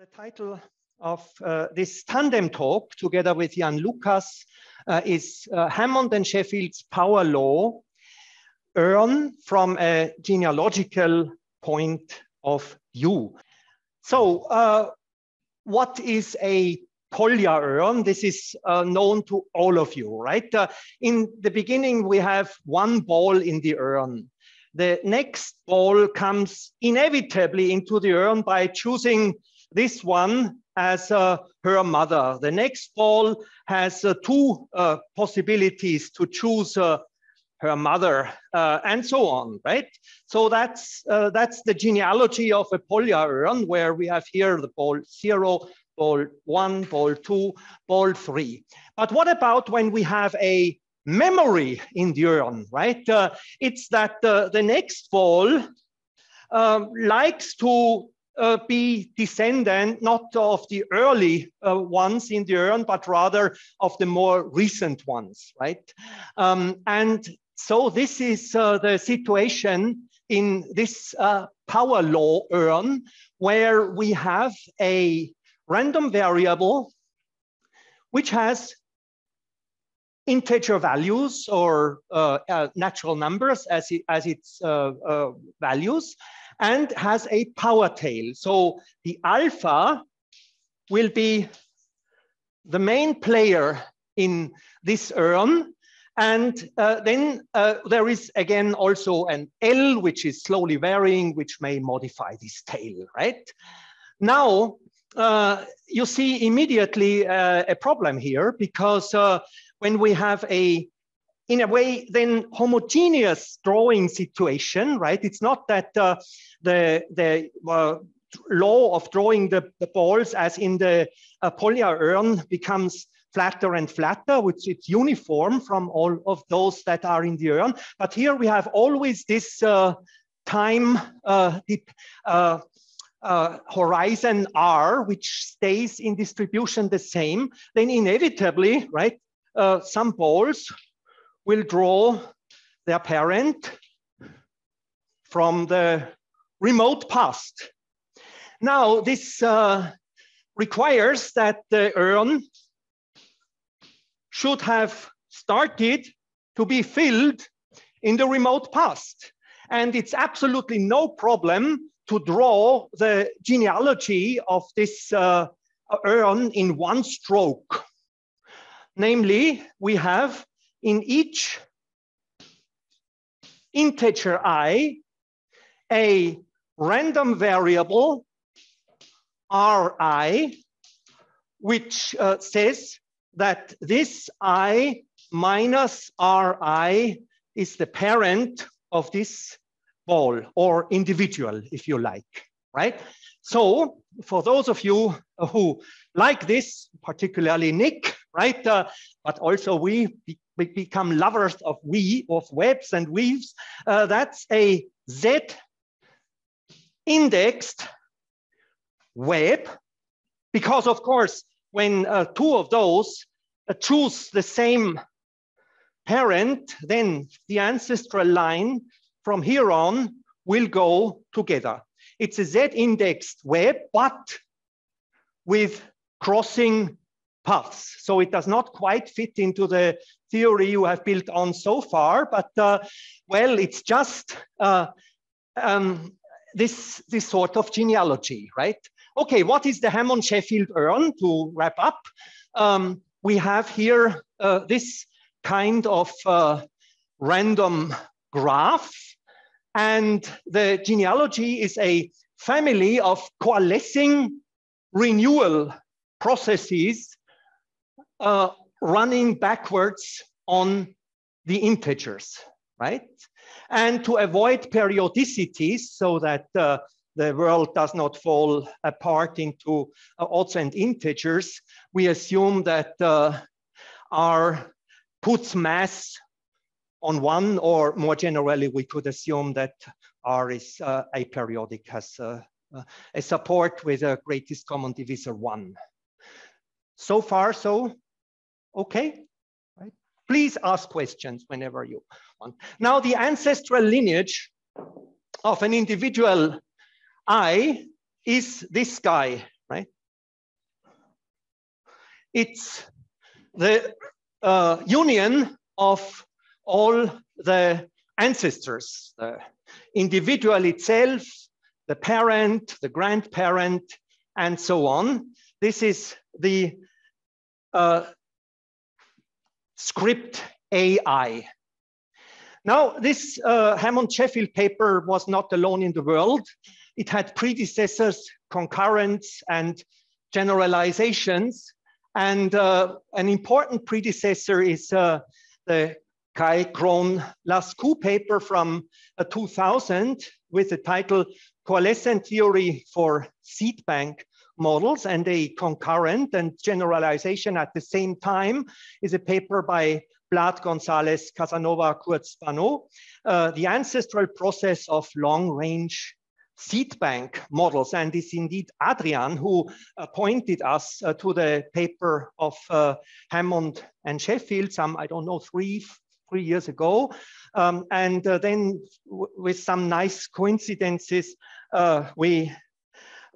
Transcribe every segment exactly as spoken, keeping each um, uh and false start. The title of uh, this tandem talk, together with Jan Lukas, uh, is uh, Hammond and Sheffield's Power Law, Urn from a Genealogical Point of View. So, uh, what is a Pólya urn? This is uh, known to all of you, right? Uh, in the beginning, we have one ball in the urn. The next ball comes inevitably into the urn by choosing this one as uh, her mother. The next ball has uh, two uh, possibilities to choose uh, her mother, uh, and so on, right? So that's, uh, that's the genealogy of a Pólya urn, where we have here the ball zero, ball one, ball two, ball three. But what about when we have a memory in the urn, right? Uh, it's that uh, the next ball uh, likes to uh, be descendant, not of the early uh, ones in the urn, but rather of the more recent ones, right? Um, and so this is uh, the situation in this uh, power law urn, where we have a random variable which has integer values or uh, uh, natural numbers as, it, as its uh, uh, values, and has a power tail. So the alpha will be the main player in this urn. And uh, then uh, there is again also an L, which is slowly varying, which may modify this tail, right? Now, uh, you see immediately uh, a problem here, because uh, when we have a, in a way, then homogeneous drawing situation, right? It's not that uh, the, the uh, law of drawing the, the balls as in the uh, Pólya urn becomes flatter and flatter, which it's uniform from all of those that are in the urn. But here we have always this uh, time uh, dip, uh, Uh, horizon R, which stays in distribution the same, then inevitably, right, uh, some balls will draw their parent from the remote past. Now, this uh, requires that the urn should have started to be filled in the remote past. And it's absolutely no problem to draw the genealogy of this uh, urn in one stroke. Namely, we have in each integer I a random variable Ri, which uh, says that this I minus Ri is the parent of this ball, or individual, if you like, right? So for those of you who like this, particularly Nick, right? Uh, but also we, be we become lovers of we, of webs and weaves. Uh, that's a Z indexed web, because of course, when uh, two of those uh, choose the same parent, then the ancestral line from here on will go together. It's a Z-indexed web, but with crossing paths. So it does not quite fit into the theory you have built on so far, but uh, well, it's just uh, um, this, this sort of genealogy, right? Okay, what is the Hammond-Sheffield urn? To wrap up, um, we have here uh, this kind of uh, random graph, and the genealogy is a family of coalescing renewal processes uh, running backwards on the integers, right? And to avoid periodicities, so that uh, the world does not fall apart into uh, odds and integers, we assume that uh, R puts mass on one, or more generally, we could assume that R is uh, aperiodic, has uh, uh, a support with a greatest common divisor one. So far, so okay, right? Please ask questions whenever you want. Now, the ancestral lineage of an individual I is this guy, right? It's the uh, union of all the ancestors, the individual itself, the parent, the grandparent, and so on. This is the uh, script A I. Now, this uh, Hammond-Sheffield paper was not alone in the world. It had predecessors, concurrence, and generalizations. And uh, an important predecessor is uh, the Kai Kron-Lascu paper from uh, two thousand with the title Coalescent Theory for Seed Bank Models, and a concurrent and generalization at the same time is a paper by Blatt, González, Casanova, Kurtz, uh, The Ancestral Process of Long-Range Seed Bank Models. And it's indeed Adrian who uh, pointed us uh, to the paper of uh, Hammond and Sheffield some, I don't know, three, three years ago. Um, and uh, then with some nice coincidences, uh, we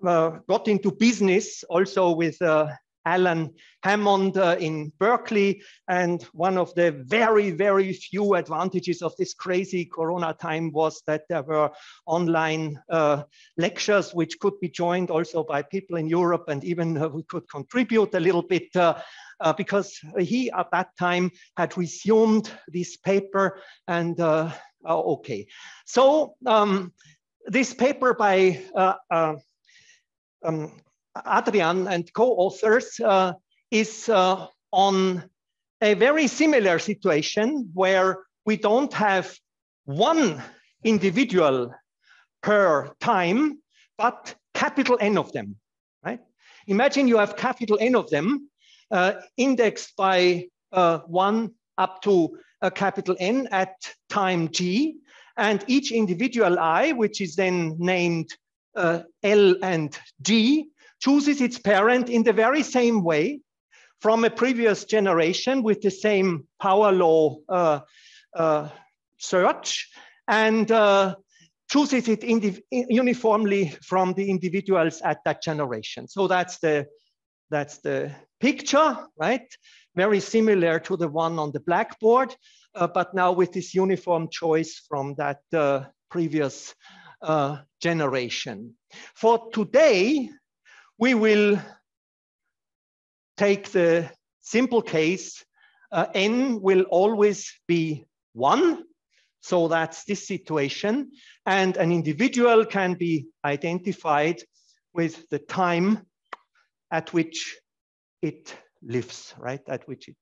uh, got into business also with uh, Alan Hammond uh, in Berkeley. And one of the very, very few advantages of this crazy Corona time was that there were online uh, lectures which could be joined also by people in Europe, and even uh, we could contribute a little bit uh, uh, because he at that time had resumed this paper. And uh, oh, okay, so um, this paper by uh, uh, um, Adrian and co-authors uh, is uh, on a very similar situation where we don't have one individual per time, but capital N of them, right? Imagine you have capital N of them uh, indexed by uh, one up to a capital N at time G, and each individual I, which is then named uh, L and G, chooses its parent in the very same way from a previous generation with the same power law uh, uh, search, and uh, chooses it uniformly from the individuals at that generation. So that's the, that's the picture, right? Very similar to the one on the blackboard, uh, but now with this uniform choice from that uh, previous uh, generation. For today, we will take the simple case, uh, n will always be one. So that's this situation. And an individual can be identified with the time at which it lives, right? At which it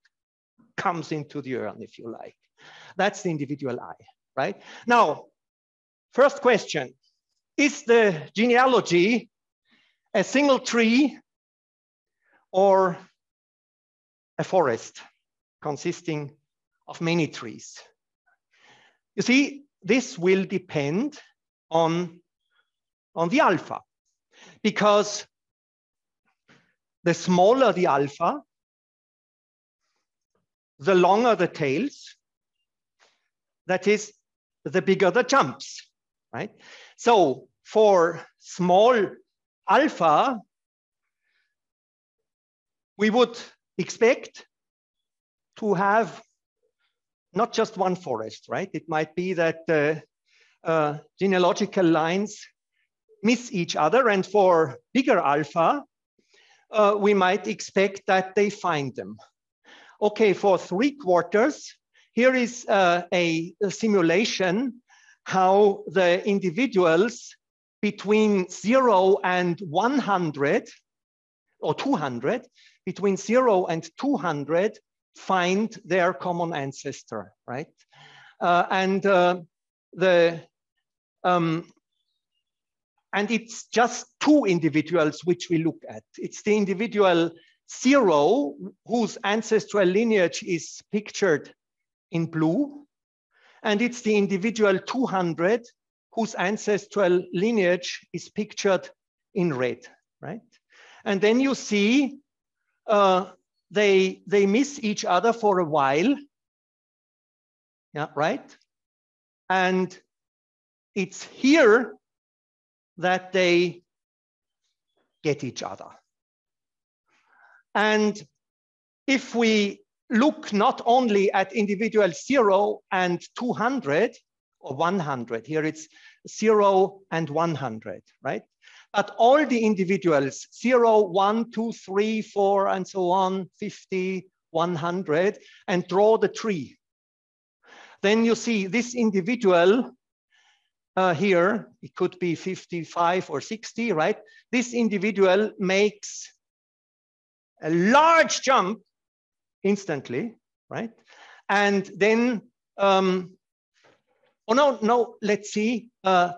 comes into the urn, if you like. That's the individual I, right? Now, first question, is the genealogy a single tree or a forest consisting of many trees? You see, this will depend on, on the alpha, because the smaller the alpha, the longer the tails, that is, the bigger the jumps, right? So for small alpha, we would expect to have not just one forest, right? It might be that uh, uh, genealogical lines miss each other, and for bigger alpha, uh, we might expect that they find them. Okay, for three quarters, here is uh, a, a simulation how the individuals between zero and one hundred or two hundred, between zero and two hundred find their common ancestor, right? Uh, and uh, the um, and it's just two individuals which we look at. It's the individual zero whose ancestral lineage is pictured in blue, and it's the individual two hundred whose ancestral lineage is pictured in red, right? And then you see uh, they, they miss each other for a while, yeah, right? And it's here that they get each other, And if we look not only at individual zero and two hundred or one hundred, here it's zero and one hundred, right? But all the individuals, zero, one, two, three, four, and so on, fifty, one hundred, and draw the tree. Then you see this individual uh, here, it could be fifty-five or sixty, right? This individual makes a large jump instantly, right? And then, um, oh no, no, let's see. Uh,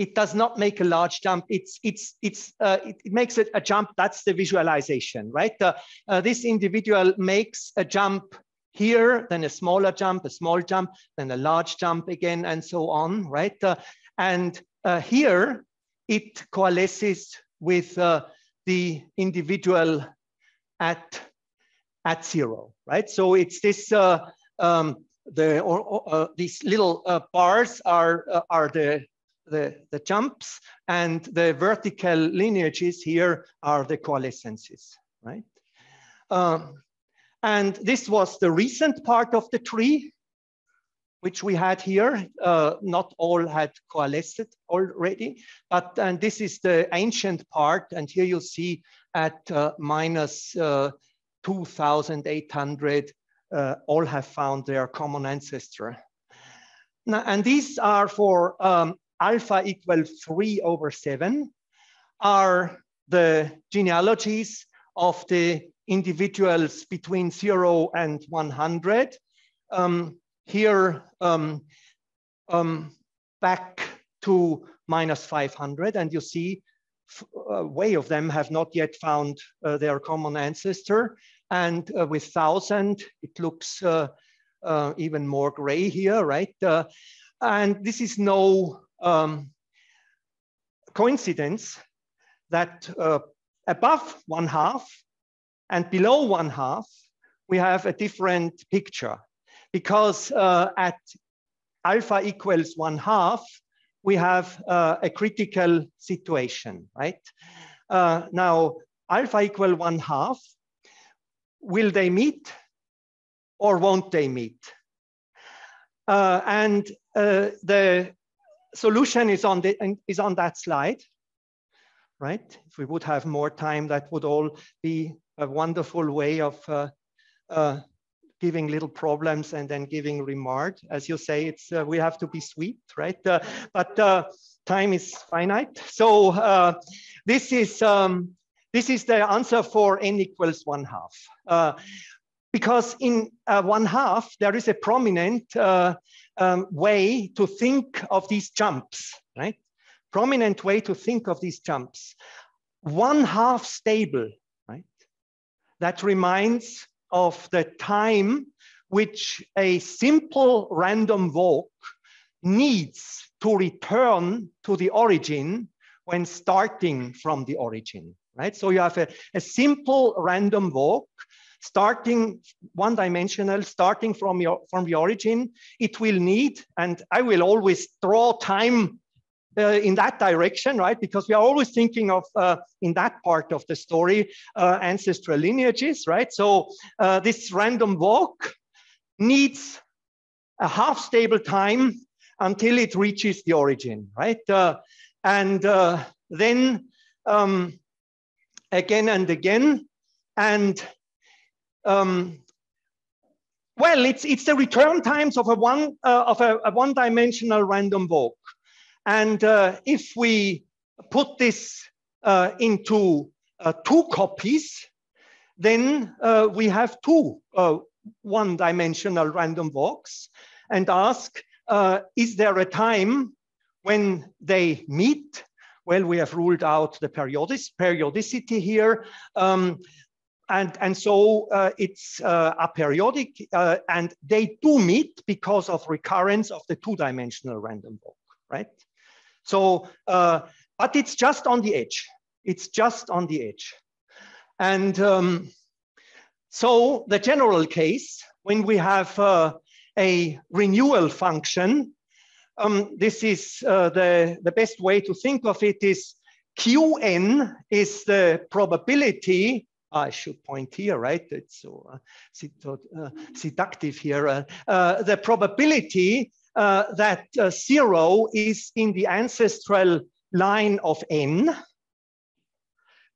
It does not make a large jump. It's it's it's uh, it, it makes it a jump. That's the visualization, right? Uh, uh, this individual makes a jump here, then a smaller jump, a small jump, then a large jump again, and so on, right? Uh, and uh, here it coalesces with uh, the individual at at zero, right? So it's this uh, um, the or, or uh, these little uh, bars are uh, are the The, the jumps, and the vertical lineages here are the coalescences, right? Um, and this was the recent part of the tree, which we had here. Uh, not all had coalesced already, but and this is the ancient part. And here you see at uh, minus uh, two thousand eight hundred, uh, all have found their common ancestor. Now, and these are for um, alpha equal three over seven are the genealogies of the individuals between zero and one hundred. Um, here, um, um, back to minus five hundred, and you see a way of them have not yet found uh, their common ancestor. And uh, with one thousand, it looks uh, uh, even more gray here, right? Uh, and this is no Um, coincidence that uh, above one half and below one half, we have a different picture, because uh, at alpha equals one half, we have uh, a critical situation, right? Uh, now, alpha equal one half, will they meet or won't they meet? Uh, and uh, the solution is on, the, is on that slide, right? If we would have more time, that would all be a wonderful way of uh, uh, giving little problems and then giving remark. As you say, it's uh, we have to be sweet, right? Uh, but uh, time is finite. So uh, this, is, um, this is the answer for n equals one half. Uh, because in uh, one half, there is a prominent uh, Um, way to think of these jumps, right? Prominent way to think of these jumps. One half stable, right? That reminds of the time which a simple random walk needs to return to the origin when starting from the origin, right? So you have a, a simple random walk starting one-dimensional, starting from your from the origin. It will need, and I will always draw time uh, in that direction, right? Because we are always thinking of uh, in that part of the story uh, ancestral lineages, right? So uh, this random walk needs a half-stable time until it reaches the origin, right? Uh, and uh, then um, again and again, and Um, well, it's it's the return times of a one uh, of a, a one-dimensional random walk, and uh, if we put this uh, into uh, two copies, then uh, we have two uh, one-dimensional random walks, and ask: uh, is there a time when they meet? Well, we have ruled out the periodic periodicity here. Um, And, and so uh, it's uh, aperiodic, uh, and they do meet because of recurrence of the two-dimensional random walk, right? So, uh, but it's just on the edge. It's just on the edge. And um, so the general case, when we have uh, a renewal function, um, this is uh, the, the best way to think of it is Q n is the probability I should point here, right? It's so uh, seductive here. Uh, uh, the probability uh, that uh, zero is in the ancestral line of n.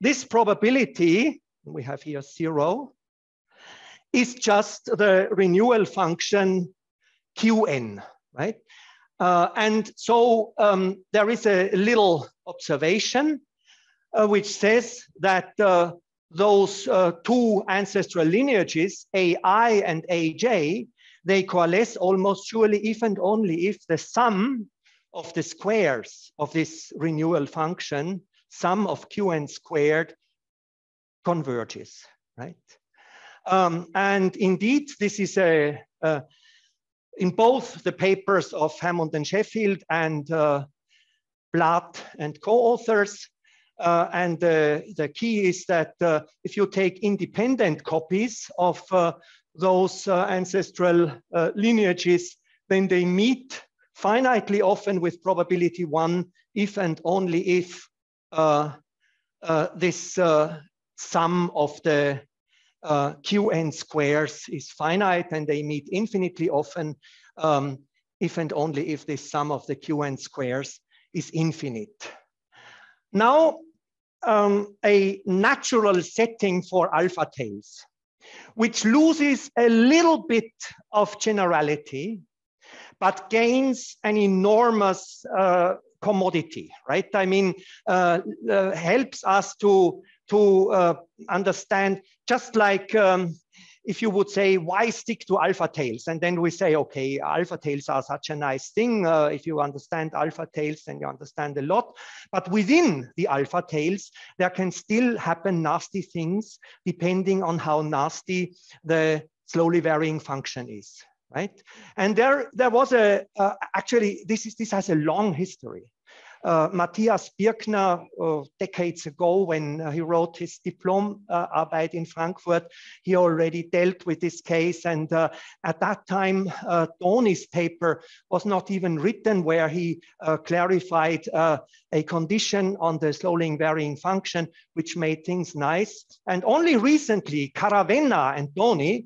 This probability, we have here zero, is just the renewal function Qn, right? Uh, and so um, there is a little observation uh, which says that uh, those uh, two ancestral lineages, A I and A J, they coalesce almost surely if and only if the sum of the squares of this renewal function, sum of Qn squared, converges, right? Um, and indeed, this is a, a in both the papers of Hammond and Sheffield and uh, Blatt and co-authors. Uh, and uh, the key is that uh, if you take independent copies of uh, those uh, ancestral uh, lineages, then they meet finitely often with probability one, if and only if uh, uh, this uh, sum of the Uh, Qn squares is finite, and they meet infinitely often um, if and only if this sum of the Qn squares is infinite. Now, um, a natural setting for alpha tails, which loses a little bit of generality, but gains an enormous uh, commodity, right? I mean, uh, uh, helps us to to uh, understand, just like um, if you would say, why stick to alpha tails? And then we say, okay, alpha tails are such a nice thing. Uh, if you understand alpha tails, then you understand a lot. But within the alpha tails, there can still happen nasty things depending on how nasty the slowly varying function is, right? And there, there was a, uh, actually, this, is, this has a long history. Uh, Matthias Birkner, uh, decades ago, when uh, he wrote his diplom uh, Arbeit in Frankfurt, he already dealt with this case. And uh, at that time, uh, Tony's paper was not even written, where he uh, clarified uh, a condition on the slowly varying function, which made things nice. And only recently, Caravenna and Tony,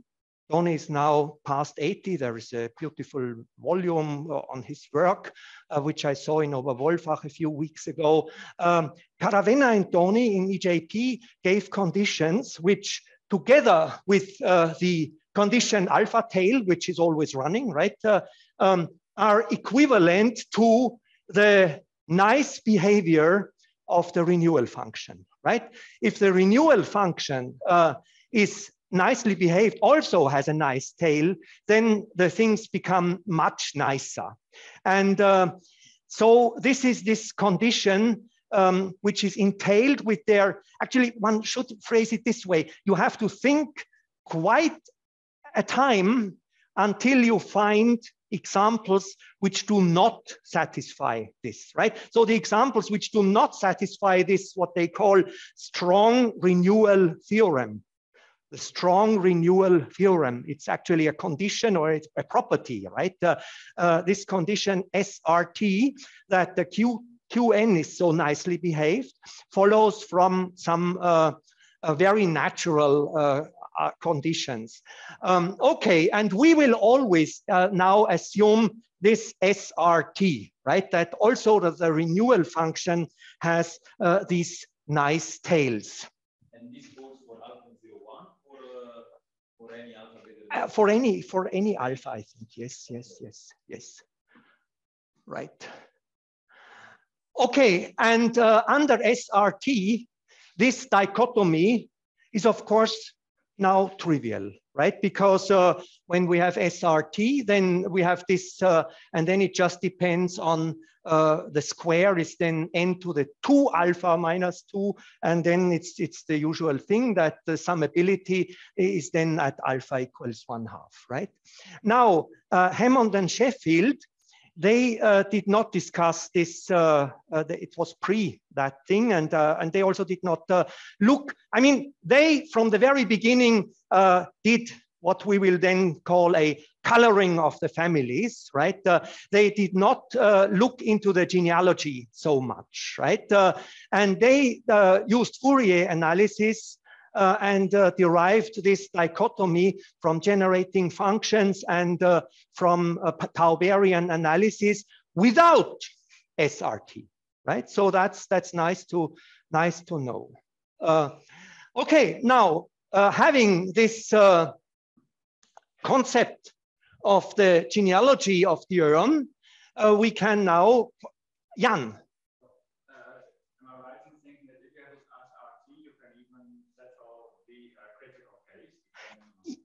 Tony is now past eighty. There is a beautiful volume on his work, uh, which I saw in Oberwolfach a few weeks ago. Um, Caravenna and Tony in E J P gave conditions which, together with uh, the condition alpha tail, which is always running, right, uh, um, are equivalent to the nice behavior of the renewal function, right? If the renewal function uh, is nicely behaved, also has a nice tail, then the things become much nicer. And uh, so this is this condition um, which is entailed with their, actually one should phrase it this way, you have to think quite a time until you find examples which do not satisfy this, right? So the examples which do not satisfy this, what they call strong renewal theorem. The strong renewal theorem. It's actually a condition or it's a property, right? Uh, uh, this condition S R T, that the Q, Qn is so nicely behaved, follows from some uh, uh, very natural uh, uh, conditions. Um, okay, and we will always uh, now assume this S R T, right? That also the, the renewal function has uh, these nice tails. And this For any alpha, uh, for any for any alpha, I think. Yes, yes, yes, yes. Right. Okay, and uh, under S R T, this dichotomy is of course now trivial, right? Because uh, when we have S R T, then we have this, uh, and then it just depends on uh, the square is then n to the two alpha minus two, and then it's it's the usual thing that the summability is then at alpha equals one half, right? Now, uh, Hammond and Sheffield, they uh, did not discuss this, uh, uh, it was pre that thing, and, uh, and they also did not uh, look, I mean, they from the very beginning uh, did what we will then call a coloring of the families, right? Uh, they did not uh, look into the genealogy so much, right? Uh, and they uh, used Fourier analysis uh, and uh, derived this dichotomy from generating functions and uh, from a Tauberian analysis without S R T, right? So that's that's nice to nice to know. Uh, okay, now uh, having this uh, concept of the genealogy of the theorem, uh, we can now, Jan.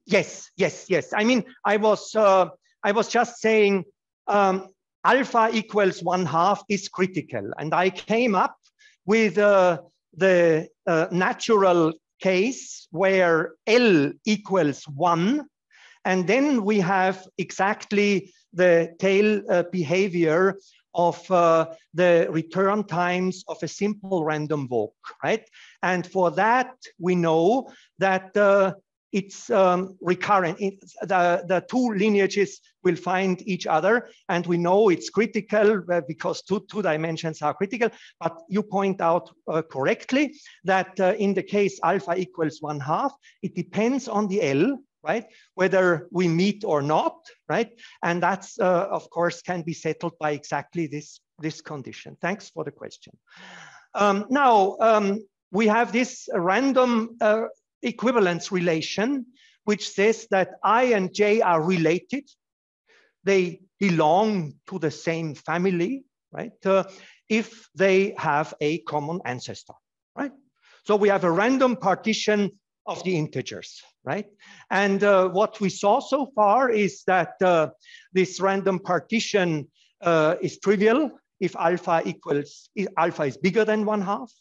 Yes, yes, yes. I mean, I was uh, I was just saying um, alpha equals one half is critical, and I came up with uh, the uh, natural case where L equals one, and then we have exactly the tail uh, behavior of uh, the return times of a simple random walk, right? And for that, we know that uh, it's um, recurrent. It's the, the two lineages will find each other, and we know it's critical because two, two dimensions are critical, but you point out uh, correctly that uh, in the case alpha equals one half, it depends on the L, right? Whether we meet or not, right? And that's, uh, of course, can be settled by exactly this, this condition. Thanks for the question. Um, now, um, we have this random uh, equivalence relation, which says that I and J are related. They belong to the same family, right? Uh, if they have a common ancestor, right? So we have a random partition of the integers, right? And uh, what we saw so far is that uh, this random partition uh, is trivial if alpha equals, if alpha is bigger than one half,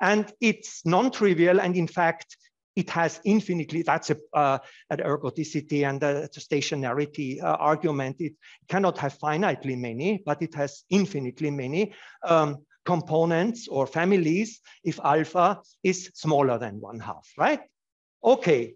and it's non-trivial, and in fact, it has infinitely, that's a, uh, an ergodicity and a stationarity uh, argument. It cannot have finitely many, but it has infinitely many um, components or families if alpha is smaller than one half, right? Okay,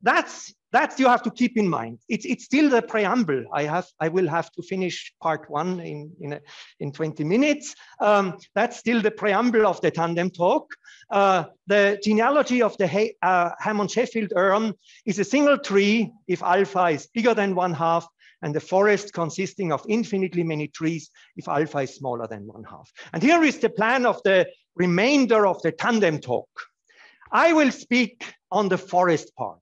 that's that's you have to keep in mind. It's it's still the preamble. I have I will have to finish part one in in a, in twenty minutes. Um, that's still the preamble of the tandem talk. Uh, the genealogy of the ha uh, Hammond-Sheffield theorem is a single tree if alpha is bigger than one half, and the forest consisting of infinitely many trees if alpha is smaller than one half. And here is the plan of the remainder of the tandem talk. I will speak on the forest part.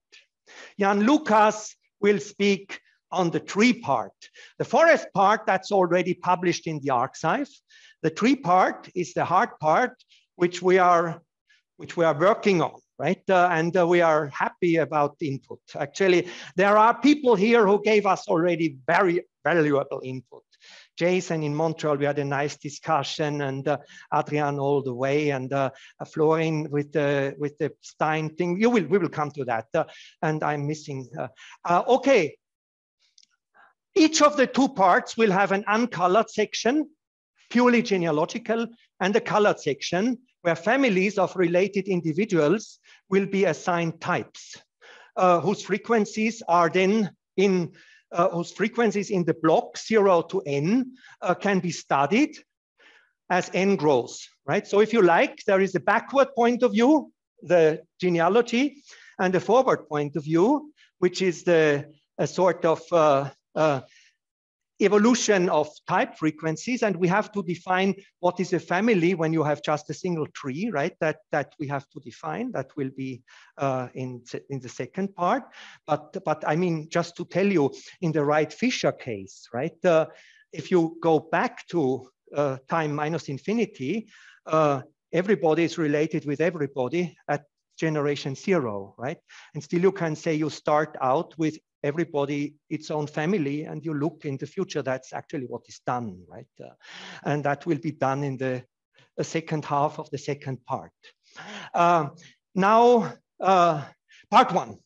Jan Lukas will speak on the tree part. The forest part, that's already published in the archive. The tree part is the hard part, which we are, which we are working on, right? Uh, and uh, we are happy about the input. Actually, there are people here who gave us already very valuable input. Jason in Montreal, we had a nice discussion, and uh, Adrian all the way, and uh, Florin with the with the Stein thing. You will we will come to that, uh, and I'm missing. Uh, uh, okay, each of the two parts will have an uncolored section, purely genealogical, and a colored section where families of related individuals will be assigned types, uh, whose frequencies are then in. Uh, whose frequencies in the block zero to n uh, can be studied as n grows, right? So if you like, there is a backward point of view, the genealogy, and a forward point of view, which is the a sort of uh, uh, evolution of type frequencies. And we have to define what is a family when you have just a single tree, right? That that we have to define. That will be uh, in, in the second part. But, but I mean, just to tell you, in the Wright-Fisher case, right? Uh, if you go back to uh, time minus infinity, uh, everybody is related with everybody at generation zero, right? And still you can say you start out with everybody its own family, and you look in the future. That's actually what is done, right? Uh, and that will be done in the, the second half of the second part. Uh, now, uh, part one.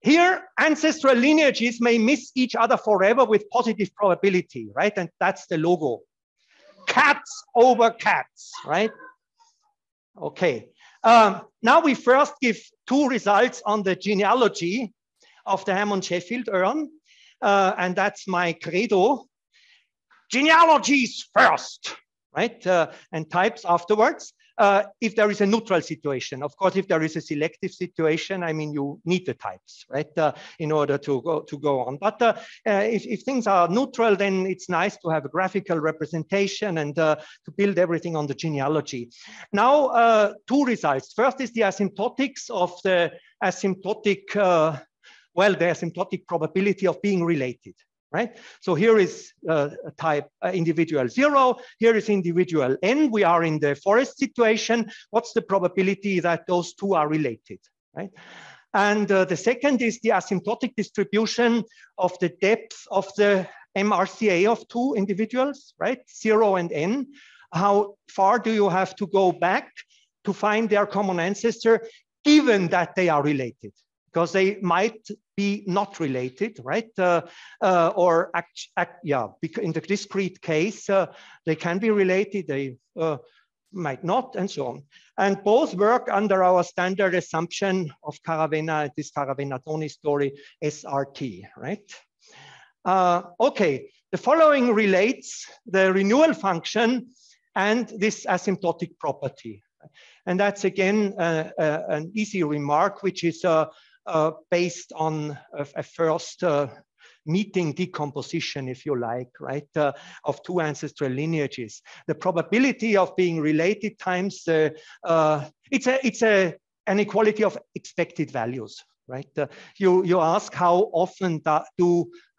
Here, ancestral lineages may miss each other forever with positive probability, right? And that's the logo. Cats over cats, right? Okay. Um, now we first give two results on the genealogy of the Hammond-Sheffield theorem, uh, and that's my credo. Genealogies first, right? Uh, and types afterwards. uh, if there is a neutral situation. Of course, if there is a selective situation, I mean, you need the types, right, uh, in order to go, to go on. But uh, uh, if, if things are neutral, then it's nice to have a graphical representation and uh, to build everything on the genealogy. Now, uh, two results. First is the asymptotics of the asymptotic, uh, well, the asymptotic probability of being related. Right? So here is uh, type uh, individual zero, here is individual n, we are in the forest situation. What's the probability that those two are related, right? And uh, the second is the asymptotic distribution of the depth of the M R C A of two individuals, right? Zero and n. How far do you have to go back to find their common ancestor, given that they are related? Because they might be not related, right? Uh, uh, or act, act, yeah, in the discrete case, uh, they can be related, they uh, might not, and so on. And both work under our standard assumption of Caravenna, this Caravenna-Tony story, S R T, right? Uh, okay, the following relates the renewal function and this asymptotic property. And that's again uh, uh, an easy remark, which is uh, Uh, based on a, a first uh, meeting decomposition, if you like, right, uh, of two ancestral lineages. The probability of being related times, uh, uh, it's, a, it's a, an equality of expected values, right? Uh, you, you ask how often do,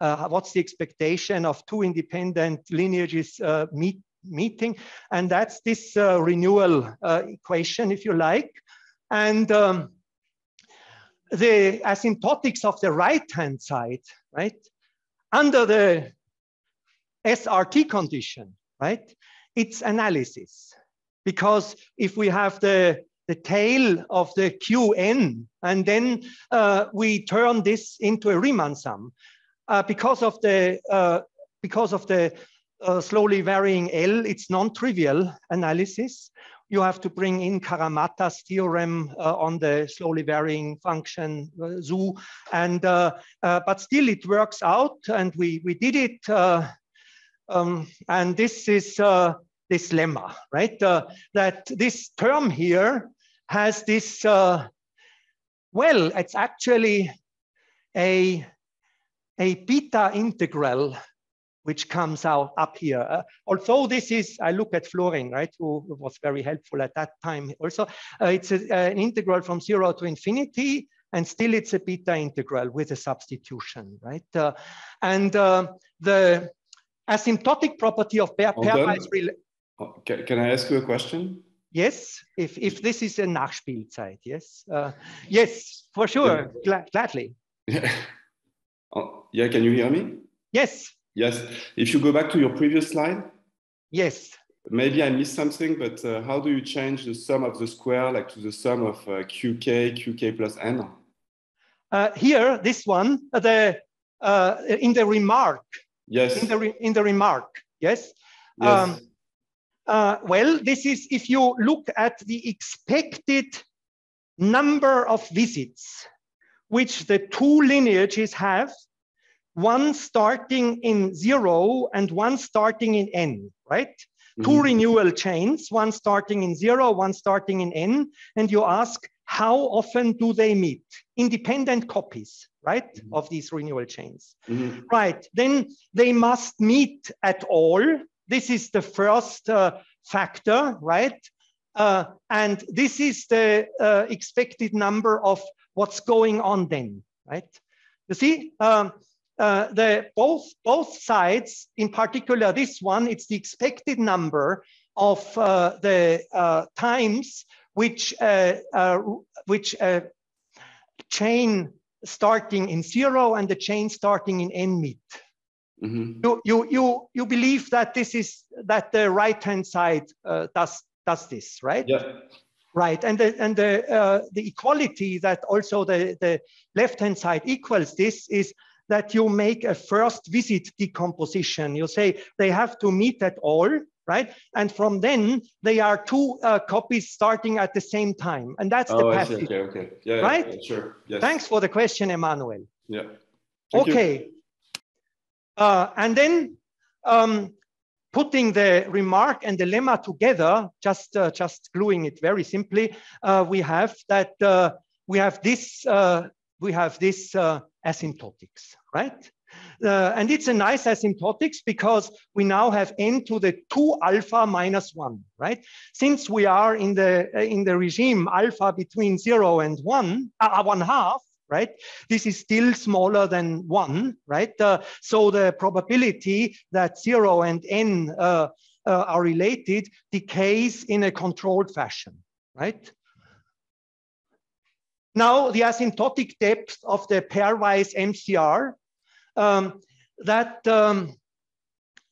uh, what's the expectation of two independent lineages uh, meet, meeting? And that's this uh, renewal uh, equation, if you like. And um, the asymptotics of the right-hand side, right, under the S R T condition, right, it's analysis. Because if we have the, the tail of the Q N, and then uh, we turn this into a Riemann sum, uh, because of the, uh, because of the uh, slowly varying L, it's non-trivial analysis. You have to bring in Karamata's theorem uh, on the slowly varying function uh, zoo, and uh, uh, but still it works out, and we we did it. Uh, um, and this is uh, this lemma, right? Uh, that this term here has this. Uh, well, it's actually a a beta integral, which comes out up here. Uh, although this is, I look at Florin, right, who was very helpful at that time also. Uh, it's a, an integral from zero to infinity, and still it's a beta integral with a substitution, right? Uh, and uh, the asymptotic property of pair, pairwise relation. Can, can I ask you a question? Yes, if, if this is a Nachspielzeit, yes. Uh, yes, for sure, Gla gladly. Yeah. Oh, yeah, can you hear me? Yes. Yes, if you go back to your previous slide. Yes. Maybe I missed something, but uh, how do you change the sum of the square, like to the sum of uh, Q K, Q K plus N? Uh, here, this one, the, uh, in the remark. Yes. In the, re in the remark, yes. Yes. Um, uh, well, this is if you look at the expected number of visits, which the two lineages have, one starting in zero and one starting in n, right? Mm-hmm. Two renewal chains, one starting in zero, one starting in n, and you ask how often do they meet? Independent copies, right, mm-hmm. of these renewal chains. Mm-hmm. Right, then they must meet at all. This is the first uh, factor, right? Uh, and this is the uh, expected number of what's going on then, right? You see? Um, Uh, the both both sides, in particular this one, it's the expected number of uh, the uh, times which uh, uh, which uh, chain starting in zero and the chain starting in n meet. Mm-hmm. You you you you believe that this is that the right hand side uh, does does this, right? Yeah. Right, and the and the uh, the equality that also the the left hand side equals this is that you make a first visit decomposition. You say they have to meet at all, right? And from then, they are two uh, copies starting at the same time. And that's oh, the passage, okay, okay. Yeah, right? Yeah, sure. Yes. Thanks for the question, Emmanuel. Yeah. Thank okay. Uh, and then um, putting the remark and the lemma together, just uh, just gluing it very simply, uh, we have that uh, we have this uh, we have this uh, asymptotics, right? Uh, and it's a nice asymptotics because we now have n to the two alpha minus one, right? Since we are in the uh, in the regime alpha between zero and one, uh, one half, right? This is still smaller than one, right? Uh, so the probability that zero and n uh, uh, are related decays in a controlled fashion, right? Now the asymptotic depth of the pairwise M C R. Um, that um,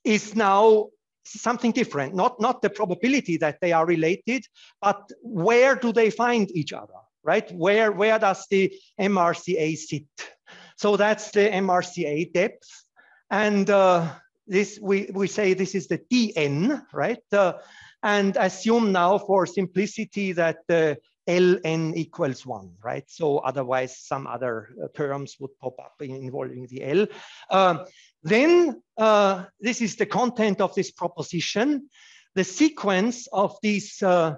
is now something different, not, not the probability that they are related, but where do they find each other, right? Where, where does the M R C A sit? So that's the M R C A depth. And uh, this we, we say this is the D N, right? Uh, and assume now for simplicity that the uh, Ln equals one, right? So otherwise some other terms would pop up involving the L. Um, then uh, this is the content of this proposition. The sequence of these uh,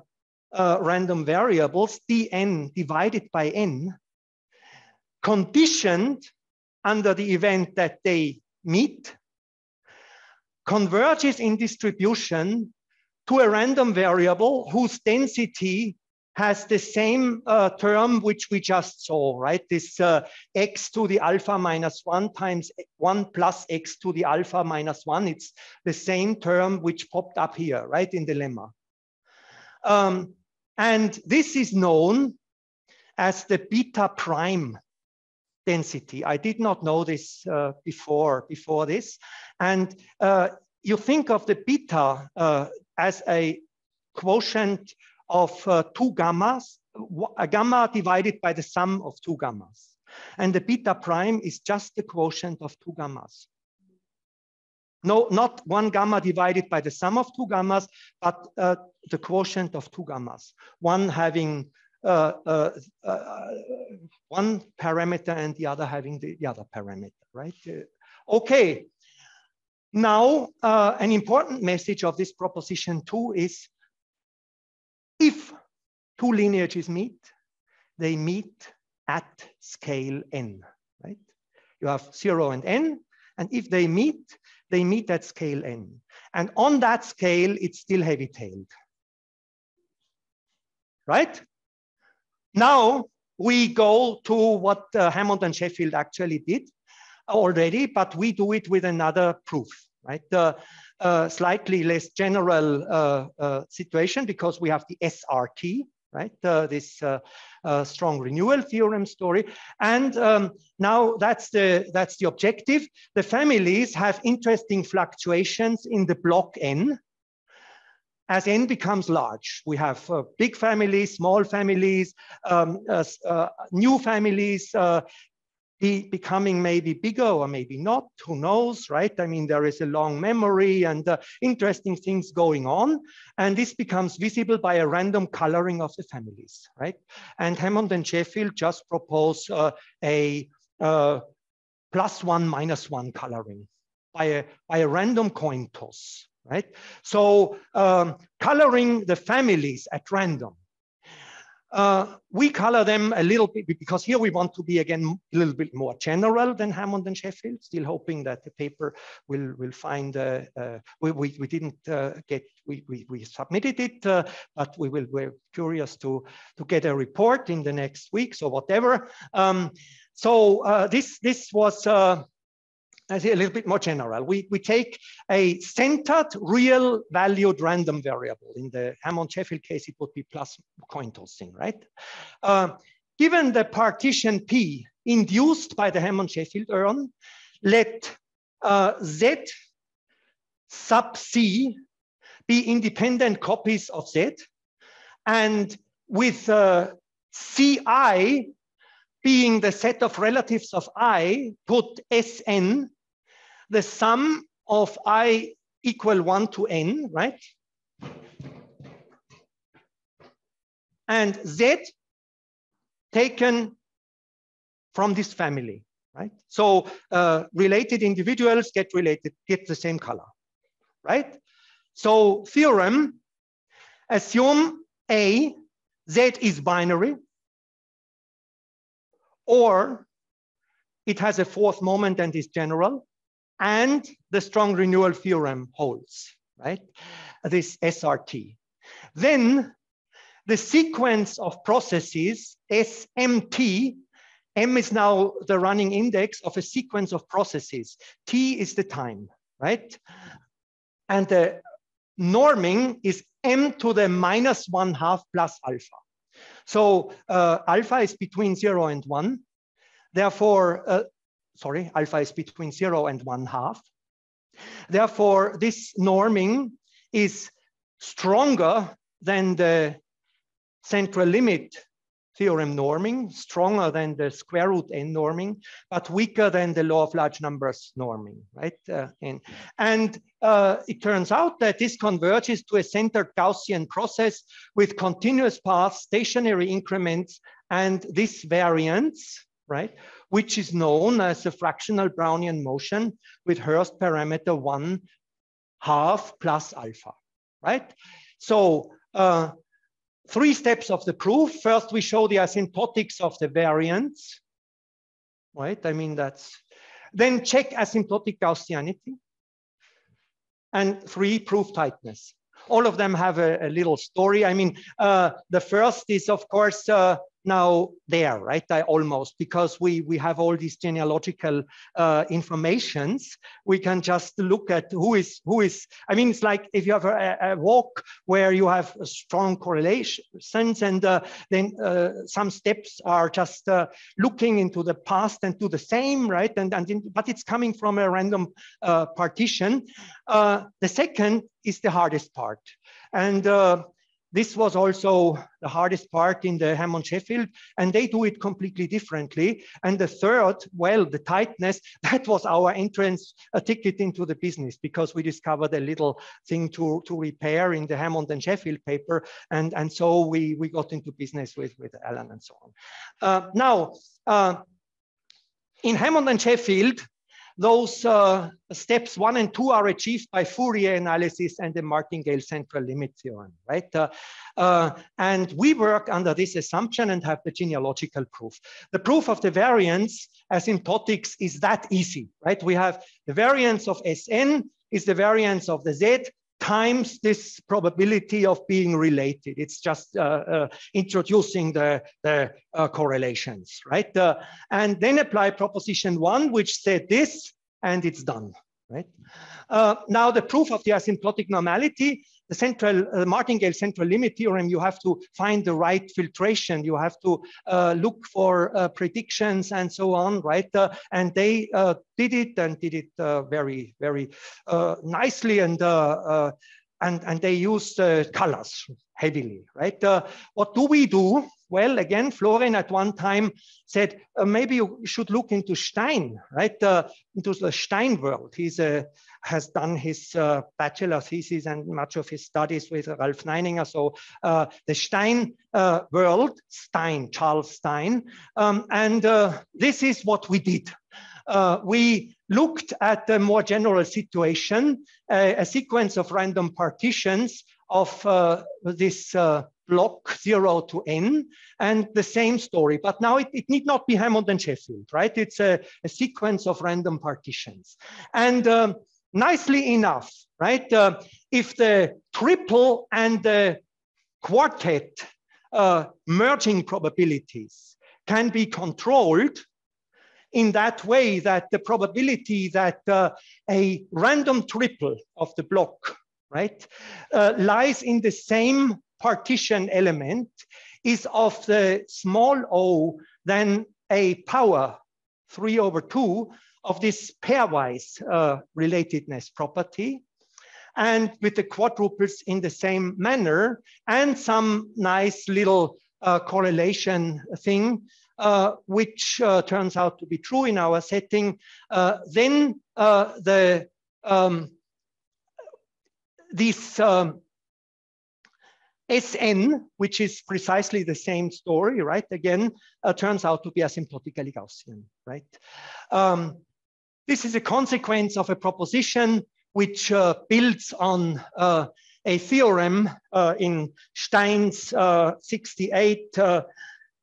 uh, random variables, Dn divided by n, conditioned under the event that they meet, converges in distribution to a random variable whose density has the same uh, term which we just saw, right? This uh, x to the alpha minus one times one plus x to the alpha minus one. It's the same term which popped up here, right, in the lemma. Um, and this is known as the beta prime density. I did not know this uh, before, before this. And uh, you think of the beta uh, as a quotient of uh, two gammas, a gamma divided by the sum of two gammas. And the beta prime is just the quotient of two gammas. No, not one gamma divided by the sum of two gammas, but uh, the quotient of two gammas. One having uh, uh, uh, one parameter and the other having the, the other parameter, right? Uh, okay, now uh, an important message of this proposition two is, if two lineages meet, they meet at scale n, right? You have zero and n, and if they meet, they meet at scale n. And on that scale, it's still heavy-tailed, right? Now we go to what uh, Hammond and Sheffield actually did already, but we do it with another proof, right? Uh, Uh, slightly less general uh, uh, situation because we have the S R T, right? Uh, this uh, uh, strong renewal theorem story, and um, now that's the that's the objective. The families have interesting fluctuations in the block N. As n becomes large, we have uh, big families, small families, um, uh, uh, new families. Uh, becoming maybe bigger or maybe not, who knows, right? I mean, there is a long memory and uh, interesting things going on. And this becomes visible by a random coloring of the families, right? And Hammond and Sheffield just propose uh, a uh, plus one, minus one coloring by a, by a random coin toss, right? So um, coloring the families at random. Uh, we color them a little bit because here we want to be again a little bit more general than Hammond and Sheffield, still hoping that the paper will, will find, uh, uh, we, we, we didn't uh, get, we, we, we submitted it, uh, but we will, we're curious to, to get a report in the next weeks or whatever. Um, so uh, this, this was uh, a little bit more general. We, we take a centered real valued random variable. In the Hammond-Sheffield case, it would be plus coin tossing, right? Uh, given the partition P induced by the Hammond-Sheffield urn, let uh, Z sub C be independent copies of Z, and with uh, C I being the set of relatives of I, put Sn the sum of I equal one to n, right? And Z taken from this family, right? So uh, related individuals get related, get the same color, right? So theorem, assume A, Z is binary, or it has a fourth moment and is general, and the strong renewal theorem holds, right? This S R T. Then the sequence of processes, S M T, M is now the running index of a sequence of processes. T is the time, right? And the norming is M to the minus one half plus alpha. So uh, alpha is between zero and one. Therefore, uh, sorry, alpha is between zero and one half. Therefore, this norming is stronger than the central limit theorem norming, stronger than the square root n norming, but weaker than the law of large numbers norming, right? Uh, and and uh, it turns out that this converges to a centered Gaussian process with continuous paths, stationary increments, and this variance, right? Which is known as the fractional Brownian motion with Hurst parameter one half plus alpha, right? So, uh, three steps of the proof. First, we show the asymptotics of the variance, right? I mean, that's, then check asymptotic Gaussianity, and three, proof tightness. All of them have a, a little story. I mean, uh, the first is, of course, uh, now there, right? I almost, because we, we have all these genealogical uh, informations, we can just look at who is, who is, I mean, it's like if you have a, a walk where you have a strong correlations and uh, then uh, some steps are just uh, looking into the past and do the same, right? And, and in, but it's coming from a random uh, partition. Uh, the second is the hardest part. And uh, this was also the hardest part in the Hammond-Sheffield, and they do it completely differently. And the third, well, the tightness, that was our entrance a ticket into the business, because we discovered a little thing to, to repair in the Hammond and Sheffield paper. And, and so we, we got into business with, with Alan and so on. Uh, now, uh, in Hammond and Sheffield, those uh, steps one and two are achieved by Fourier analysis and the Martingale central limit theorem, right? Uh, uh, and we work under this assumption and have the genealogical proof. The proof of the variance asymptotics is that easy, right? We have the variance of S N is the variance of the Z times this probability of being related. It's just uh, uh, introducing the, the uh, correlations, right? Uh, and then apply proposition one, which said this, and it's done, right? Uh, now the proof of the asymptotic normality, the central uh, Martingale central limit theorem, you have to find the right filtration. You have to uh, look for uh, predictions and so on, right? Uh, and they uh, did it and did it uh, very, very uh, nicely. And, uh, uh, and, and they used uh, colors heavily, right? Uh, what do we do? Well, again, Florin at one time said, uh, maybe you should look into Stein, right? Uh, into the Stein world. He's a, has done his uh, bachelor thesis and much of his studies with Ralph Neininger. So uh, the Stein uh, world, Stein, Charles Stein. Um, and uh, this is what we did. Uh, we looked at the more general situation, uh, a sequence of random partitions of uh, this uh, block zero to n, and the same story. But now it, it need not be Hammond and Sheffield, right? It's a, a sequence of random partitions. And um, nicely enough, right? Uh, if the triple and the quartet uh, merging probabilities can be controlled in that way that the probability that uh, a random triple of the block, right, uh, lies in the same partition element is of the small o, then a power three over two of this pairwise uh, relatedness property, and with the quadruples in the same manner, and some nice little uh, correlation thing, uh, which uh, turns out to be true in our setting, uh, then uh, the um, this um, S N, which is precisely the same story, right? Again, uh, turns out to be asymptotically Gaussian, right? Um, this is a consequence of a proposition which uh, builds on uh, a theorem uh, in Stein's uh, sixty-eight uh,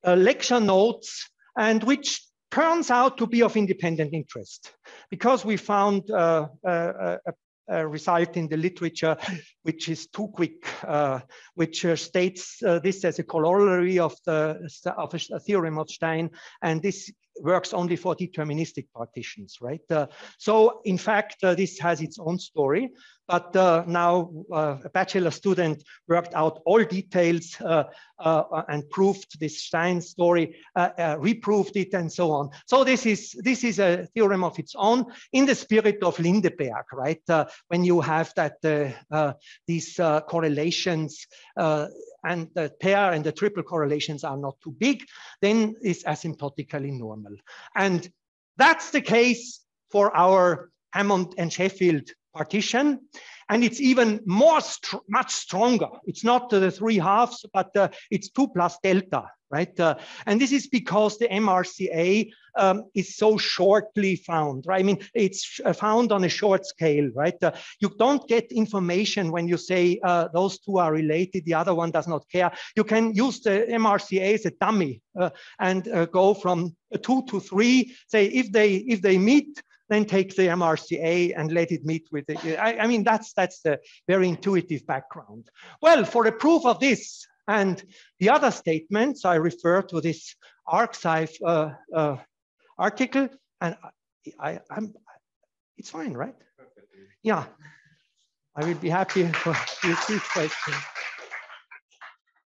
uh, lecture notes, and which turns out to be of independent interest, because we found uh, a, a, a result in the literature which is too quick, uh, which uh, states uh, this as a corollary of the of a theorem of Stein, and this works only for deterministic partitions, right? Uh, so in fact, uh, this has its own story, but uh, now uh, a bachelor student worked out all details uh, uh, and proved this Stein story, uh, uh, reproved it, and so on. So this is, this is a theorem of its own in the spirit of Lindeberg, right? Uh, when you have that, uh, uh, these uh, correlations, uh, and the pair and the triple correlations are not too big, then it's asymptotically normal. And that's the case for our Hammond and Sheffield partition. And it's even more, str much stronger. It's not uh, the three halves, but uh, it's two plus delta, right? Uh, and this is because the M R C A um, is so shortly found, right? I mean, it's found on a short scale, right? Uh, you don't get information when you say uh, those two are related, the other one does not care. You can use the M R C A as a dummy uh, and uh, go from two to three, say if they, if they meet, then take the M R C A and let it meet with it. I, I mean, that's, that's the very intuitive background. Well, for a proof of this and the other statements, I refer to this arXiv uh, uh, article, and I, I, I'm, it's fine, right? Perfectly. Yeah, I will be happy for this question.